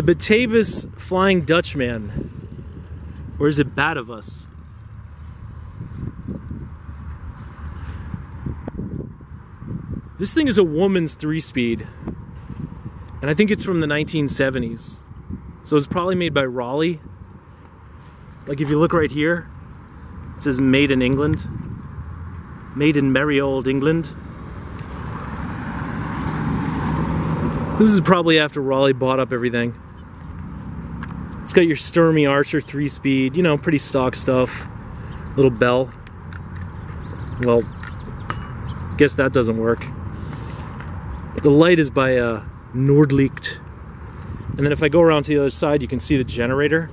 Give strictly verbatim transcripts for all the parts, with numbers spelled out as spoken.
The Batavus Flying Dutchman, or is it Batavus? This thing is a woman's three-speed, and I think it's from the nineteen seventies. So it's probably made by Raleigh. Like if you look right here, it says made in England. Made in merry old England. This is probably after Raleigh bought up everything. It's got your Sturmey Archer three-speed, you know, pretty stock stuff. Little bell. Well, guess that doesn't work. The light is by uh, Nordlicht. And then if I go around to the other side, you can see the generator.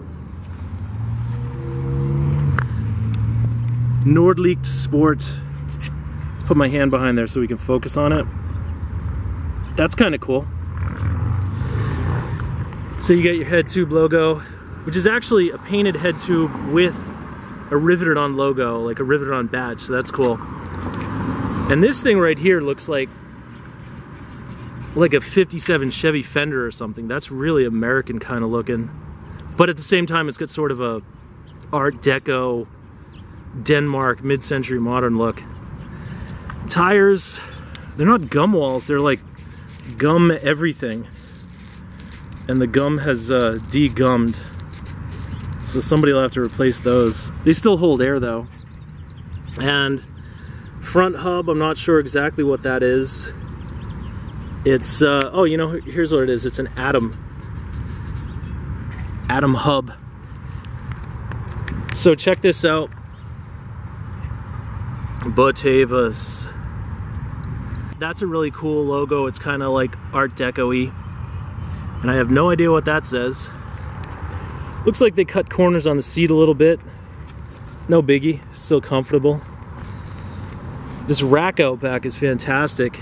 Nordlicht Sport. Let's put my hand behind there so we can focus on it. That's kind of cool. So you got your head tube logo, which is actually a painted head tube with a riveted on logo, like a riveted on badge, so that's cool. And this thing right here looks like like a fifty-seven Chevy Fender or something. That's really American kind of looking. But at the same time, it's got sort of a Art Deco, Denmark, mid-century modern look. Tires, they're not gum walls, they're like gum everything. And the gum has uh, de-gummed. So somebody will have to replace those. They still hold air though. And front hub, I'm not sure exactly what that is. It's, uh, oh, you know, here's what it is. It's an Atom. Atom hub. So check this out. Batavus. That's a really cool logo. It's kind of like Art Deco-y. And I have no idea what that says. Looks like they cut corners on the seat a little bit. No biggie, still comfortable. This rack out back is fantastic.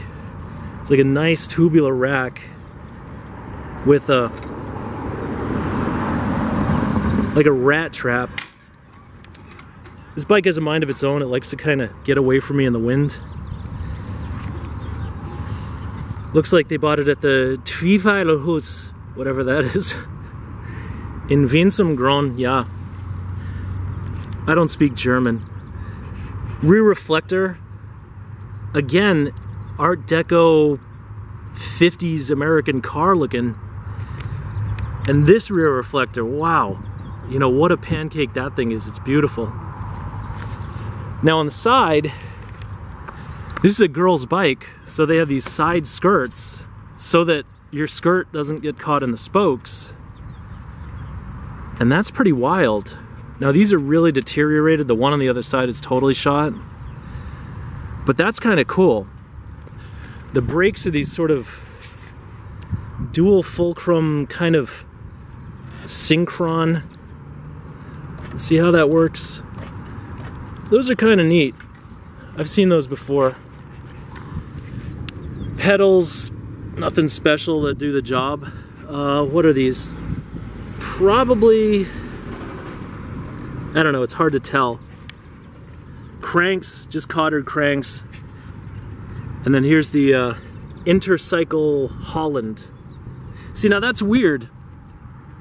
It's like a nice tubular rack with a, like a rat trap. This bike has a mind of its own. It likes to kind of get away from me in the wind. Looks like they bought it at the Tweeveilerhus, whatever that is, in Winsum Gron, yeah. I don't speak German. Rear reflector, again, Art Deco fifties American car looking. And this rear reflector, wow. You know, what a pancake that thing is, it's beautiful. Now on the side, this is a girl's bike, so they have these side skirts so that your skirt doesn't get caught in the spokes. And that's pretty wild. Now these are really deteriorated. The one on the other side is totally shot. But that's kind of cool. The brakes are these sort of dual fulcrum kind of synchron. See how that works? Those are kind of neat. I've seen those before. Pedals, nothing special that do the job. Uh, what are these? Probably, I don't know, it's hard to tell. Cranks, just cotter cranks. And then here's the uh, Intercycle Holland. See, now that's weird.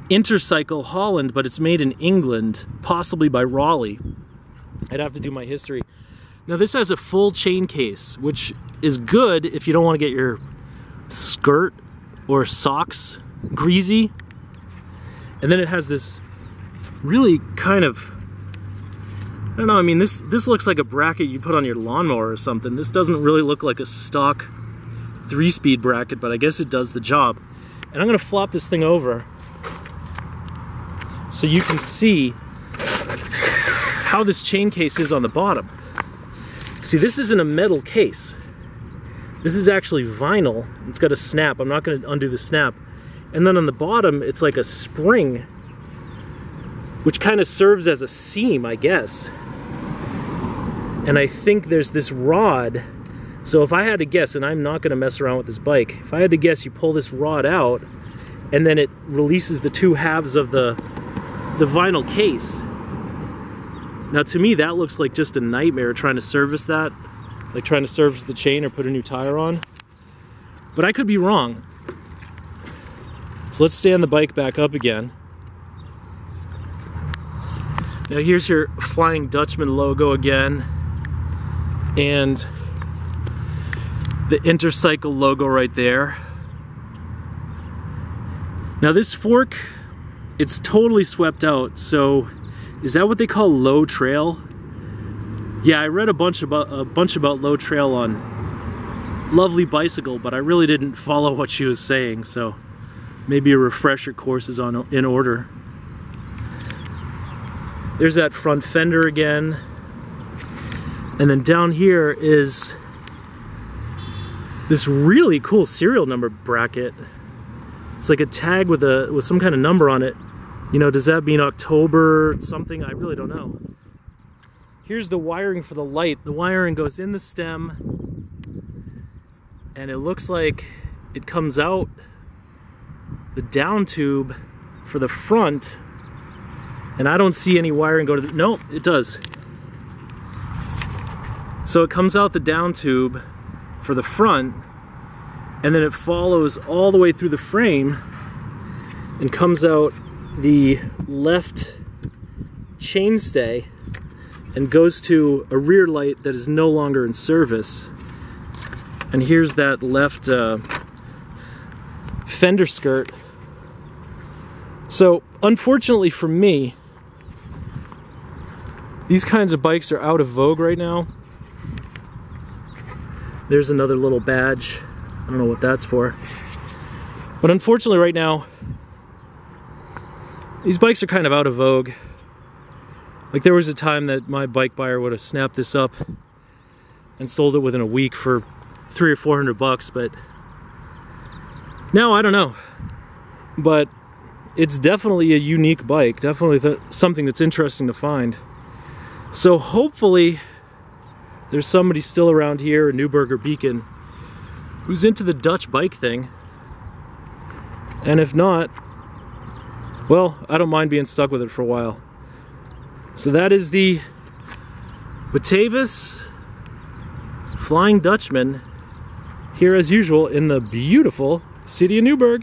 Intercycle Holland, but it's made in England, possibly by Raleigh. I'd have to do my history. Now this has a full chain case, which is good if you don't want to get your skirt or socks greasy. And then it has this really kind of, I don't know, I mean this, this looks like a bracket you put on your lawnmower or something. This doesn't really look like a stock three-speed bracket, but I guess it does the job. And I'm going to flop this thing over so you can see how this chain case is on the bottom. See, this isn't a metal case. This is actually vinyl. It's got a snap. I'm not going to undo the snap. And then on the bottom, it's like a spring, which kind of serves as a seam, I guess. And I think there's this rod. So if I had to guess, and I'm not going to mess around with this bike, if I had to guess, you pull this rod out, and then it releases the two halves of the, the vinyl case. Now to me, that looks like just a nightmare trying to service that, like trying to service the chain or put a new tire on. But I could be wrong. So let's stand the bike back up again. Now here's your Flying Dutchman logo again, and the Intercycle logo right there. Now this fork, it's totally swept out, so is that what they call low trail? Yeah, I read a bunch about a bunch about low trail on Lovely Bicycle, but I really didn't follow what she was saying, so maybe a refresher course is on in order. There's that front fender again, and then down here is this really cool serial number bracket. It's like a tag with a with some kind of number on it. You know, does that mean October something? I really don't know. Here's the wiring for the light. The wiring goes in the stem, and it looks like it comes out the down tube for the front, and I don't see any wiring go to the... Nope, it does. So it comes out the down tube for the front, and then it follows all the way through the frame and comes out the left chainstay and goes to a rear light that is no longer in service. And here's that left uh, fender skirt. So unfortunately for me, these kinds of bikes are out of vogue right now. There's another little badge. I don't know what that's for. But unfortunately right now, these bikes are kind of out of vogue. Like, there was a time that my bike buyer would have snapped this up and sold it within a week for three or four hundred bucks, but now I don't know. But it's definitely a unique bike, definitely th something that's interesting to find. So hopefully there's somebody still around here in Newburgh or Beacon who's into the Dutch bike thing. And if not, well, I don't mind being stuck with it for a while. So that is the Batavus Flying Dutchman, here as usual in the beautiful city of Newburgh.